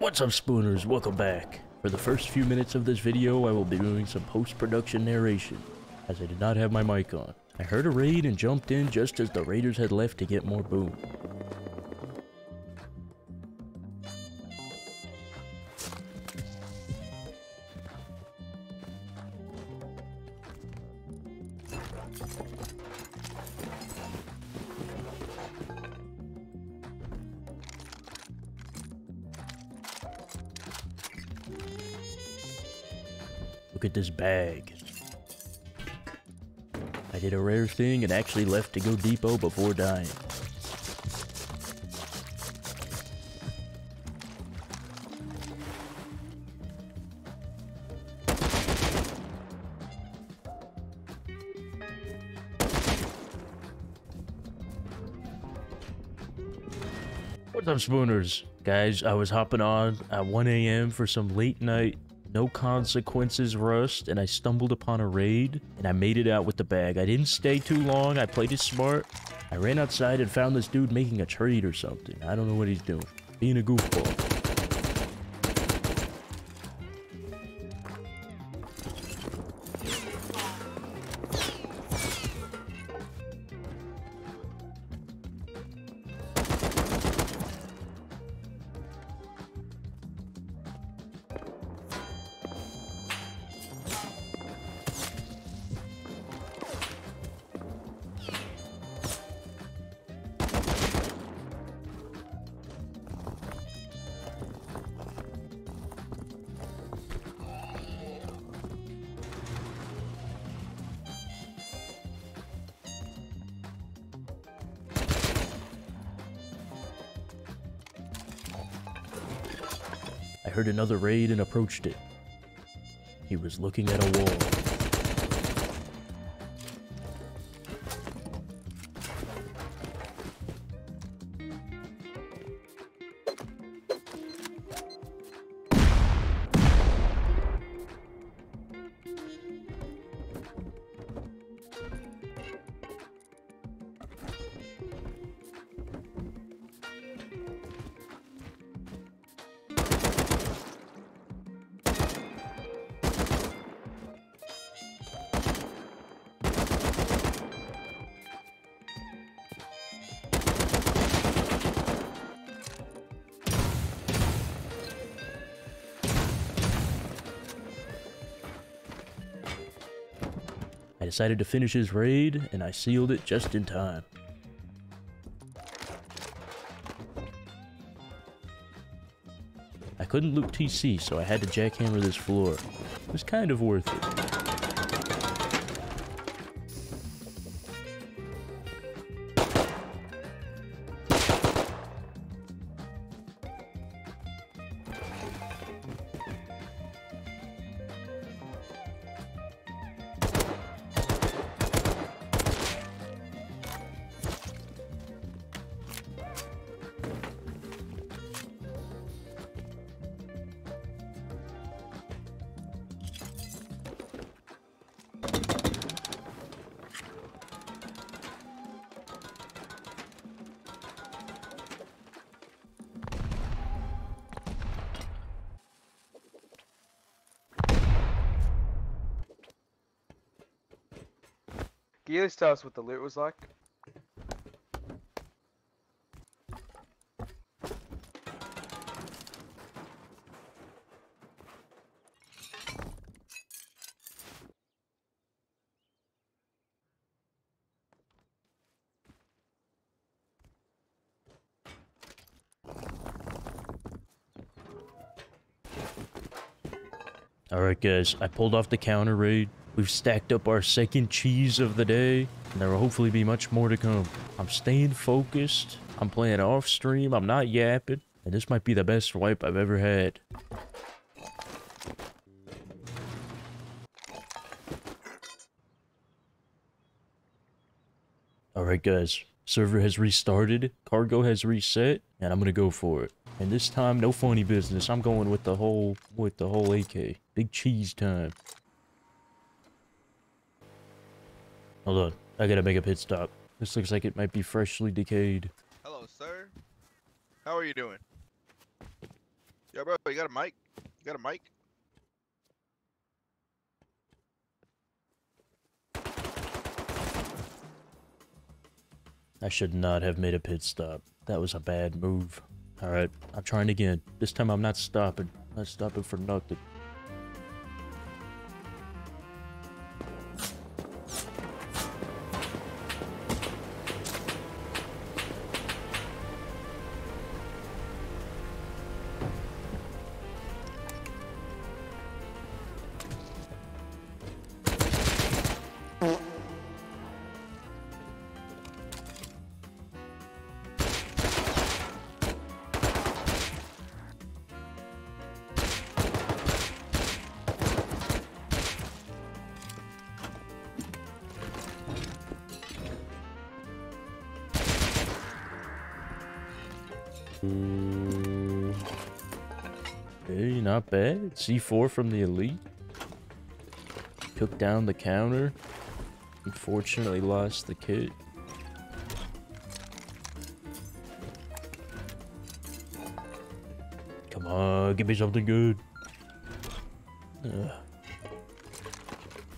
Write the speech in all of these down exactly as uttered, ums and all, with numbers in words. What's up, Spooners? Welcome back. For the first few minutes of this video, I will be doing some post-production narration, as I did not have my mic on. I heard a raid and jumped in just as the raiders had left to get more boom. Look at this bag. I did a rare thing and actually left to go depot before dying. What's up, Spooners? Guys, I was hopping on at one A M for some late night no consequences Rust, and I stumbled upon a raid, and I made it out with the bag. I didn't stay too long. I played it smart. I ran outside and found this dude making a trade or something. I don't know what he's doing. Being a goofball. I heard another raid and approached it. He was looking at a wall. I decided to finish his raid, and I sealed it just in time. I couldn't loot T C, so I had to jackhammer this floor. It was kind of worth it. He always tell us what the loot was like. Alright guys, I pulled off the counter raid. We've stacked up our second cheese of the day, and there will hopefully be much more to come. I'm staying focused, I'm playing off stream, I'm not yapping, and this might be the best wipe I've ever had. Alright guys, server has restarted, cargo has reset, and I'm gonna go for it. And this time, no funny business, I'm going with the whole, with the whole A K. Big cheese time. Hold on, I gotta make a pit stop. This looks like it might be freshly decayed. Hello, sir. How are you doing? Yo, bro, you got a mic? You got a mic? I should not have made a pit stop. That was a bad move. Alright, I'm trying again. This time I'm not stopping. I'm not stopping for nothing. Hey, not bad. C four from the elite. Took down the counter. Unfortunately lost the kit. Come on, give me something good. Ugh.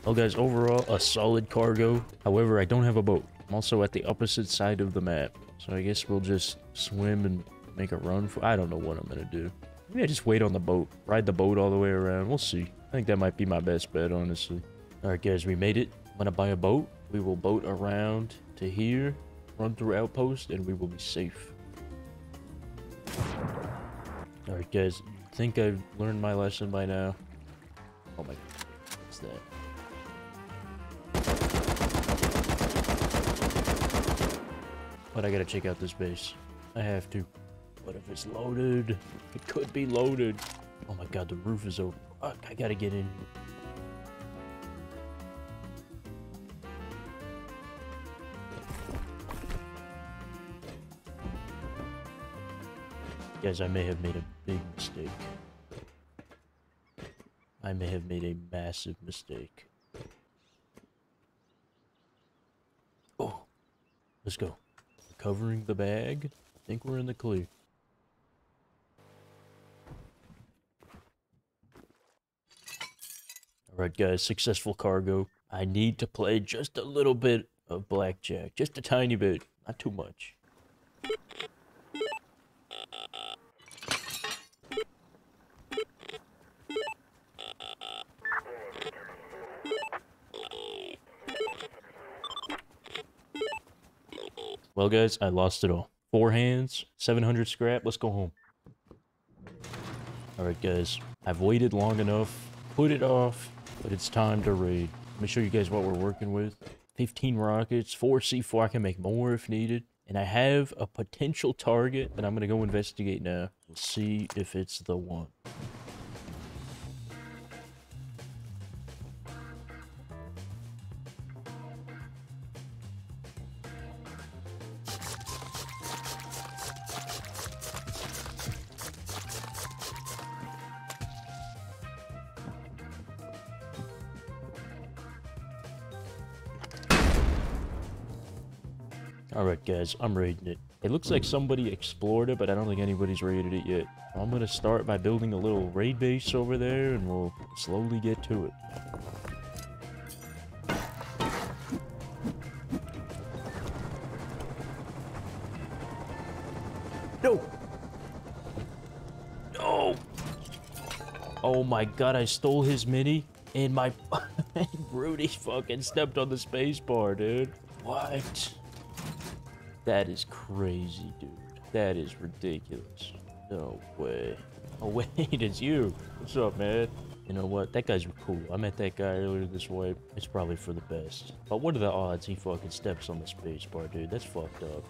Well guys, overall a solid cargo. However, I don't have a boat. I'm also at the opposite side of the map. So I guess we'll just swim and make a run for... I don't know what I'm gonna do. Maybe I just wait on the boat. Ride the boat all the way around. We'll see. I think that might be my best bet, honestly. Alright guys, we made it. I'm gonna buy a boat. We will boat around to here. Run through outpost and we will be safe. Alright guys, I think I've learned my lesson by now. Oh my god. What's that? But I gotta check out this base. I have to. What if it's loaded? It could be loaded. Oh my god, the roof is over. Fuck, I gotta get in. Guys, I may have made a big mistake. I may have made a massive mistake. Oh, let's go. Recovering the bag. I think we're in the clear. Alright guys, successful cargo. I need to play just a little bit of blackjack. Just a tiny bit. Not too much. Well guys, I lost it all. Four hands, seven hundred scrap, let's go home. Alright guys, I've waited long enough, put it off, but it's time to raid. Let me show you guys what we're working with. fifteen rockets, four C four, I can make more if needed. And I have a potential target that I'm gonna go investigate now. We'll see if it's the one. Alright guys, I'm raiding it. It looks like somebody explored it, but I don't think anybody's raided it yet. I'm gonna start by building a little raid base over there, and we'll slowly get to it. No! No! Oh my god, I stole his mini, and my... Rudy fucking stepped on the space bar, dude. What? That is crazy, dude. That is ridiculous. No way. Oh, wait, it's you. What's up, man? You know what? That guy's cool. I met that guy earlier this way. It's probably for the best. But what are the odds he fucking steps on the space bar, dude? That's fucked up.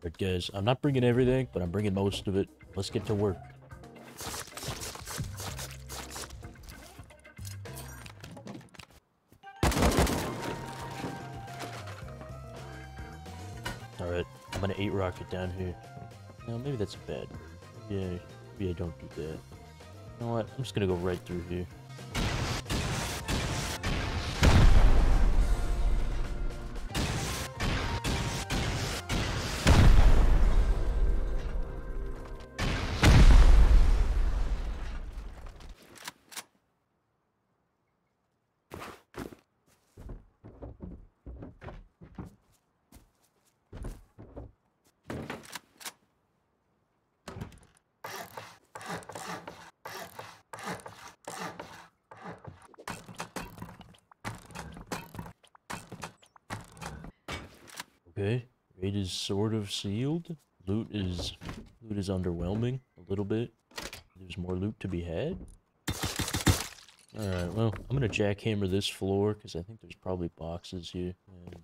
Alright guys, I'm not bringing everything, but I'm bringing most of it. Let's get to work. I'm gonna eight rocket down here. No, maybe that's bad. Yeah, maybe I don't do that. You know what? I'm just gonna go right through here. Okay, raid is sort of sealed. Loot is loot is underwhelming a little bit. There's more loot to be had. Alright, well, I'm gonna jackhammer this floor because I think there's probably boxes here.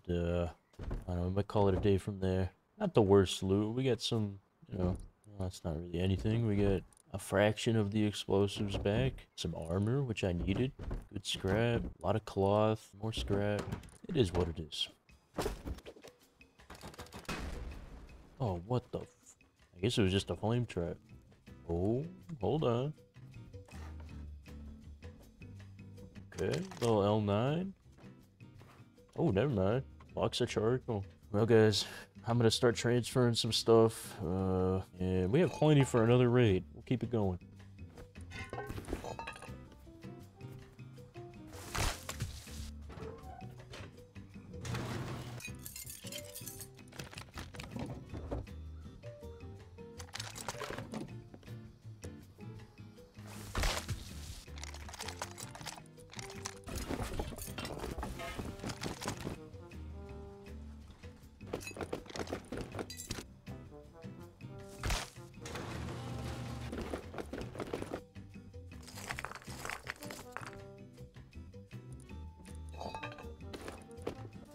And uh I don't know, we might call it a day from there. Not the worst loot. We got some, you know, that's not really anything. We got a fraction of the explosives back, some armor, which I needed, good scrap, a lot of cloth, more scrap. It is what it is. Oh, what the f... I guess it was just a flame trap. Oh, hold on. Okay, little L nine. Oh, never mind. Box of charcoal. Well, guys, I'm gonna start transferring some stuff. Uh, and we have plenty for another raid. We'll keep it going.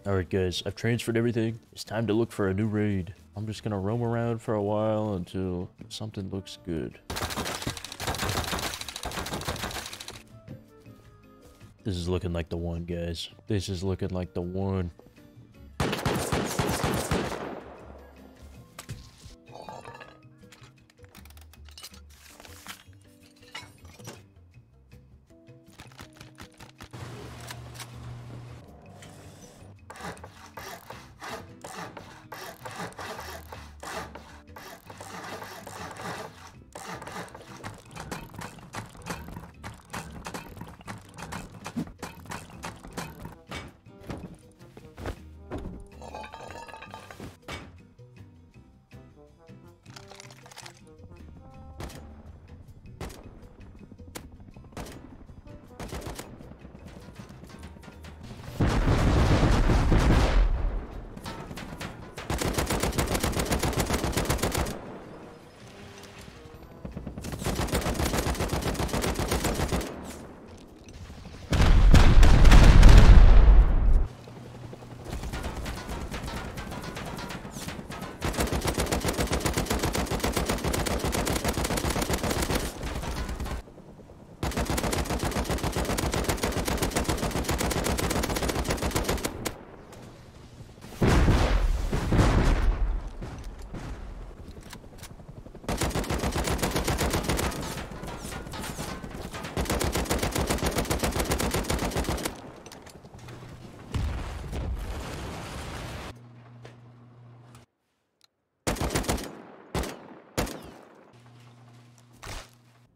Alright guys, I've transferred everything. It's time to look for a new raid. I'm just gonna roam around for a while until something looks good. This is looking like the one, guys. This is looking like the one.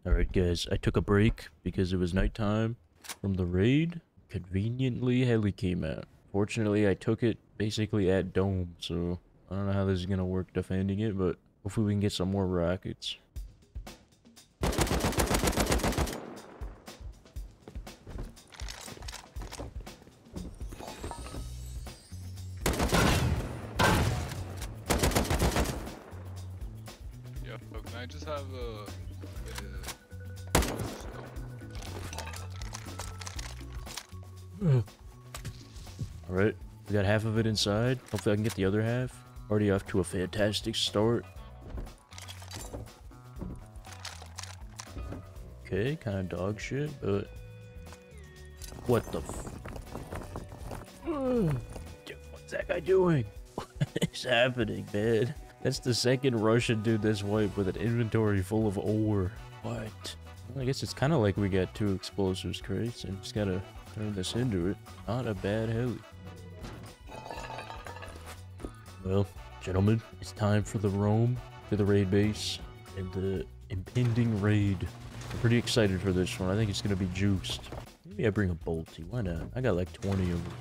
Alright guys, I took a break because it was nighttime from the raid. Conveniently, heli came out. Fortunately, I took it basically at dome, so I don't know how this is gonna work defending it, but hopefully we can get some more rockets. Yo, can I just have a... Alright, we got half of it inside. Hopefully I can get the other half. Already off to a fantastic start. Okay, kind of dog shit, but... What the f... What's that guy doing? is happening, man? That's the second Russian dude this wipe with an inventory full of ore. What? I guess it's kind of like we got two explosives crates and just gotta turn this into it. Not a bad heli. Well, gentlemen, it's time for the roam to the raid base and the impending raid. I'm pretty excited for this one. I think it's gonna be juiced. Maybe I bring a bolty. Why not? I got like twenty of them.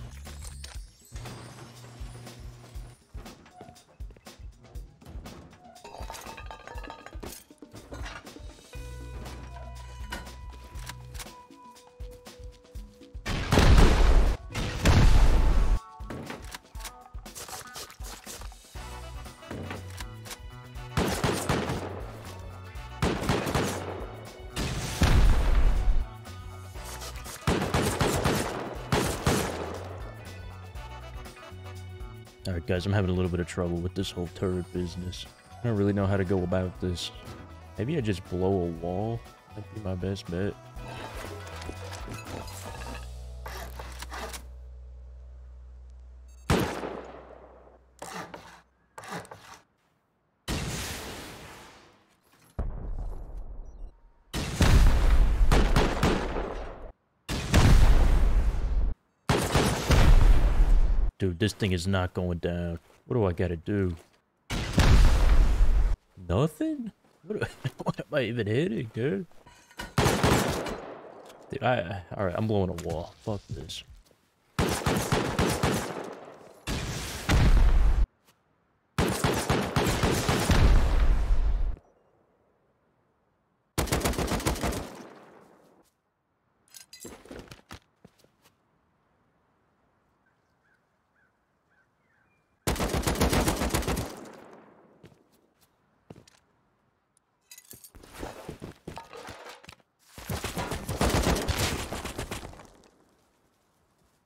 Alright guys, I'm having a little bit of trouble with this whole turret business. I don't really know how to go about this. Maybe I just blow a wall? That'd be my best bet. Dude, this thing is not going down. What do I gotta do? Nothing? What, do I, what am I even hitting, dude? Dude, I... I Alright, I'm blowing a wall. Fuck this.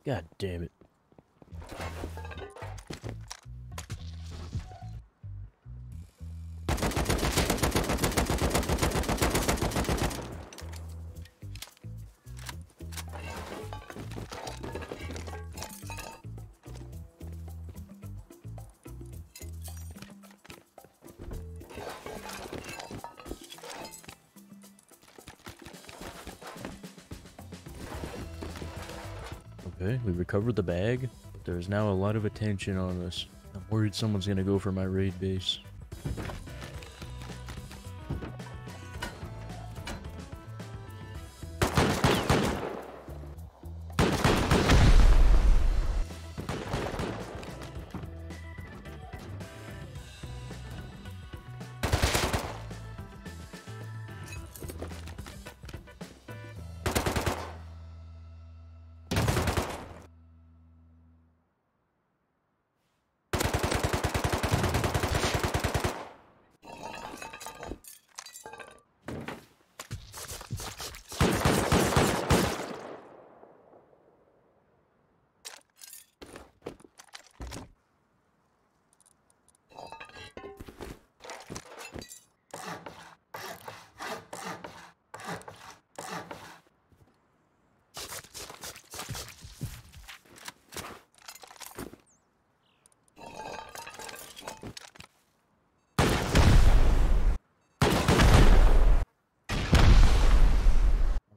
God damn it. Okay, we recovered the bag, but there is now a lot of attention on us. I'm worried someone's gonna go for my raid base.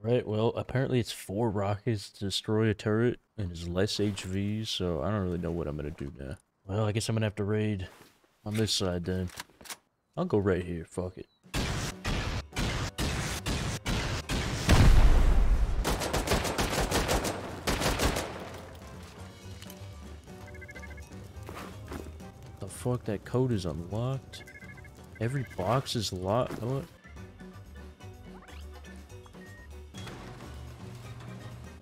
Right, well, apparently it's four rockets to destroy a turret, and it's less H V, so I don't really know what I'm gonna do now. Well, I guess I'm gonna have to raid on this side then. I'll go right here, fuck it. The fuck, that code is unlocked? Every box is locked? What?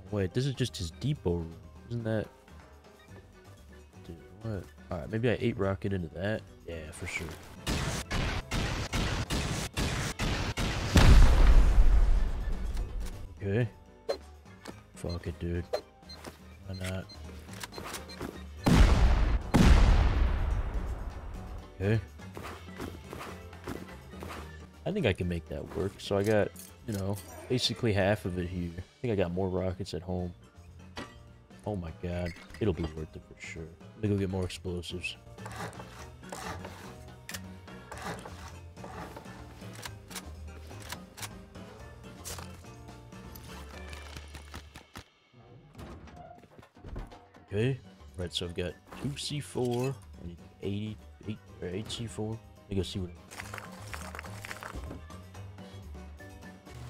Wait, this is just his depot room, isn't that? Dude, what? Alright, maybe I eight rocket into that. Yeah, for sure. Okay. Fuck it, dude. Why not? Okay. I think I can make that work, so I got, you know, basically half of it here. I think I got more rockets at home. Oh my god. It'll be worth it for sure. Let me go get more explosives. Okay. Right, so I've got two C four. I need eighty-eight or eight C four. Let me go see what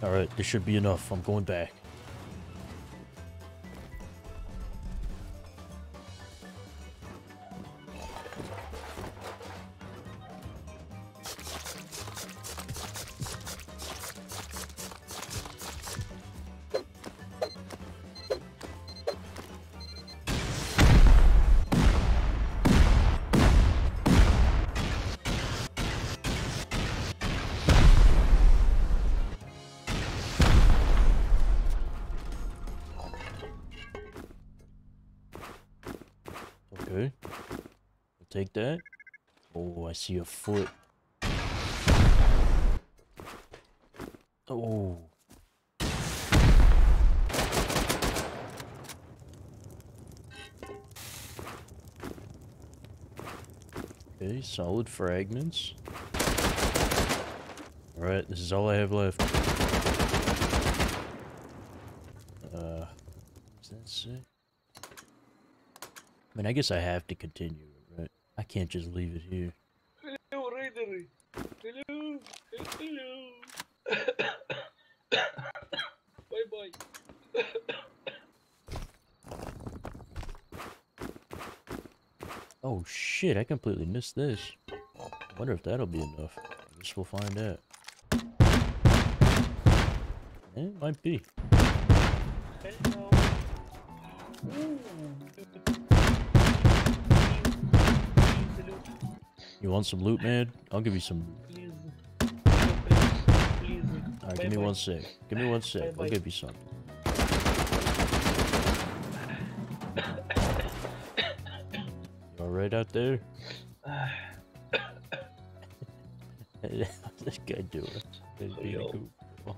I Alright, this should be enough. I'm going back. Okay, I'll take that. Oh, I see a foot. Oh. Okay, solid fragments. Alright, this is all I have left. Uh, is that sick? I mean, I guess I have to continue, right? I can't just leave it here. Hello, Raidery. Hello. Hello. Bye-bye. Oh, shit. I completely missed this. I wonder if that'll be enough. I guess we'll find out. It might be. Hello. You want some loot, man? I'll give you some. Please. Please. All right, bye give me bye. one sec. Give me one sec. Bye I'll bye. give you some. You all right out there? How's this guy doing? This cool. oh.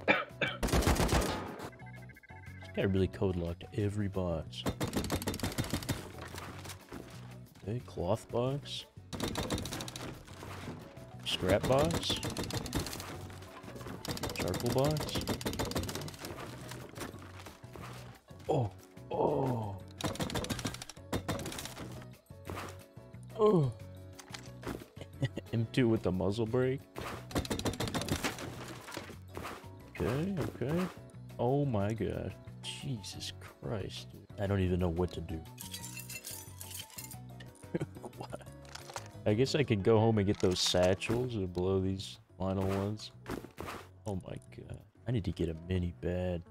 This guy really code locked every box. Okay, cloth box. Scrap box, charcoal box. Oh, oh, oh. M two with the muzzle brake. Okay, okay. Oh my god. Jesus Christ, dude. I don't even know what to do. I guess I could go home and get those satchels and blow these final ones. Oh my god. I need to get a mini bed.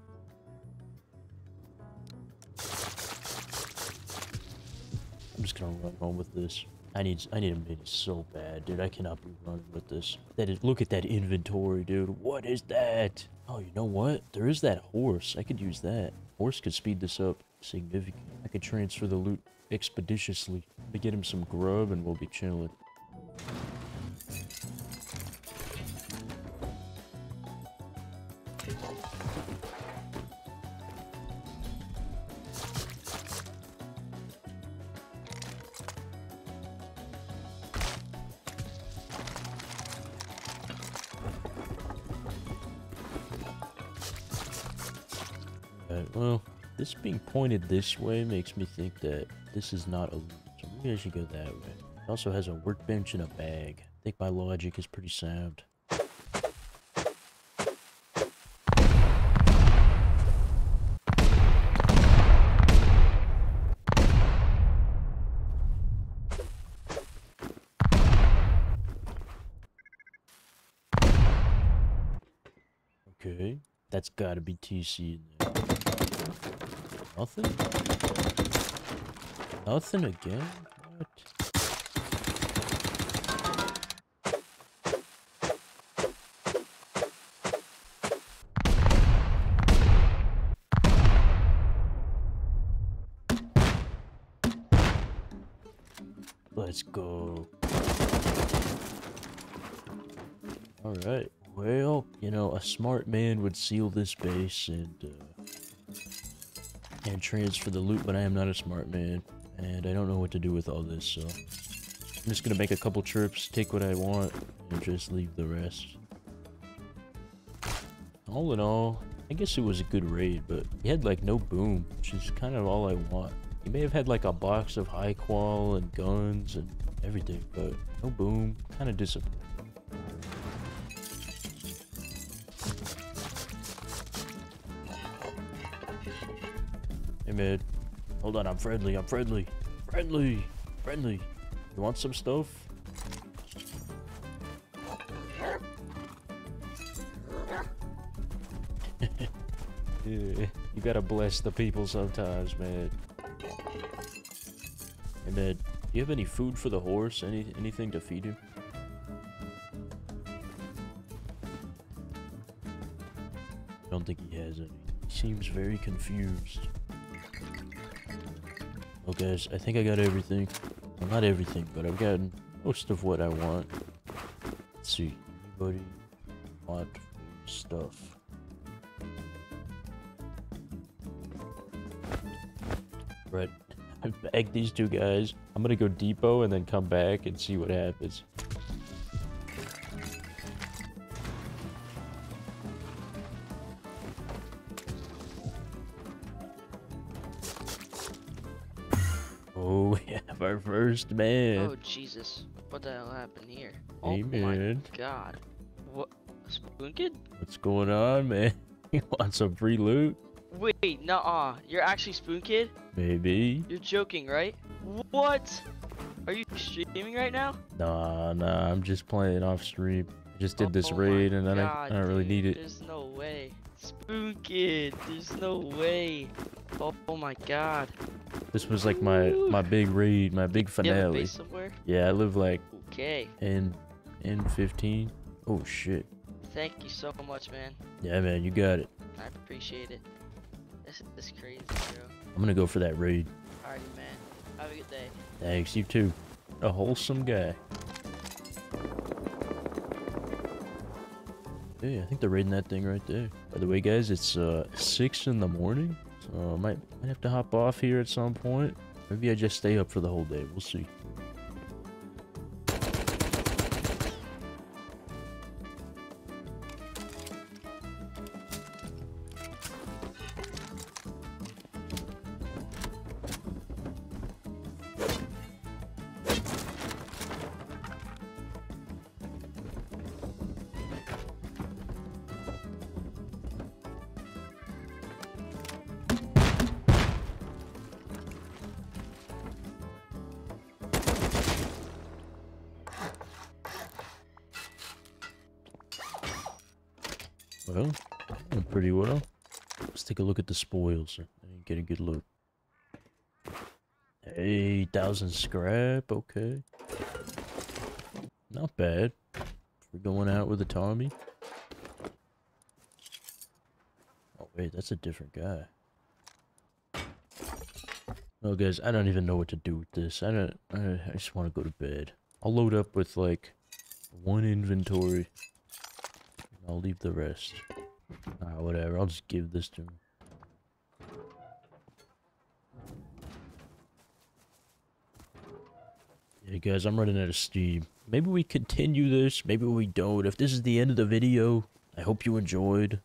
I'm just gonna run home with this. I need I need a mini so bad, dude. I cannot be running with this. That is, look at that inventory, dude. What is that? Oh, you know what? There is that horse. I could use that. Horse could speed this up significantly. I could transfer the loot expeditiously. We get him some grub and we'll be chilling. Alright, well, this being pointed this way makes me think that this is not a loot, so maybe I should go that way. It also has a workbench and a bag. I think my logic is pretty sound. Okay, that's gotta be T C in there. Nothing? Nothing again? What? Let's go. Alright. Well, you know, a smart man would seal this base and, uh... and transfer the loot, but I am not a smart man, and I don't know what to do with all this, so I'm just gonna make a couple trips, take what I want, and just leave the rest. All in all, I guess it was a good raid, but he had like no boom, which is kind of all I want. He may have had like a box of high qual and guns and everything, but no boom, kind of disappointing. Hey man, hold on, I'm friendly, I'm friendly, friendly, friendly. You want some stuff? Yeah, you gotta bless the people sometimes, man. Hey man, do you have any food for the horse? Any anything to feed him? I don't think he has any. He seems very confused. Well guys, I think I got everything. Well, not everything, but I've gotten most of what I want. Let's see. Anybody want stuff? Right. I bagged these two guys. I'm gonna go depot and then come back and see what happens. Oh, we have our first man. Oh, Jesus. What the hell happened here? Hey, oh, man. My God. What? Spoonkid? What's going on, man? You want some free loot? Wait, nuh-uh. You're actually Spoonkid? Maybe. You're joking, right? What? Are you streaming right now? Nah, nah. I'm just playing off stream. I just did this oh raid, and then God, I, I don't dude, really need it. There's no way. Spoonkid. There's no way. Oh, oh my God. This was like my my big raid, my big finale. You have a base somewhere? Yeah, I live like okay. In in fifteen. Oh shit. Thank you so much, man. Yeah, man, you got it. I appreciate it. This is crazy, bro. I'm gonna go for that raid. Alrighty, man. Have a good day. Thanks, you too. A wholesome guy. Hey, I think they're raiding that thing right there. By the way, guys, it's uh six in the morning. Uh, might, might have to hop off here at some point. Maybe I just stay up for the whole day. We'll see. Well, doing pretty well. Let's take a look at the spoils. I didn't get a good look. Hey, thousand scrap. Okay, not bad. We're going out with a Tommy. Oh wait, that's a different guy. Well, guys, I don't even know what to do with this. I don't. I, I just want to go to bed. I'll load up with like one inventory. I'll leave the rest. Ah, whatever. I'll just give this to him. Yeah, guys, I'm running out of steam. Maybe we continue this. Maybe we don't. If this is the end of the video, I hope you enjoyed.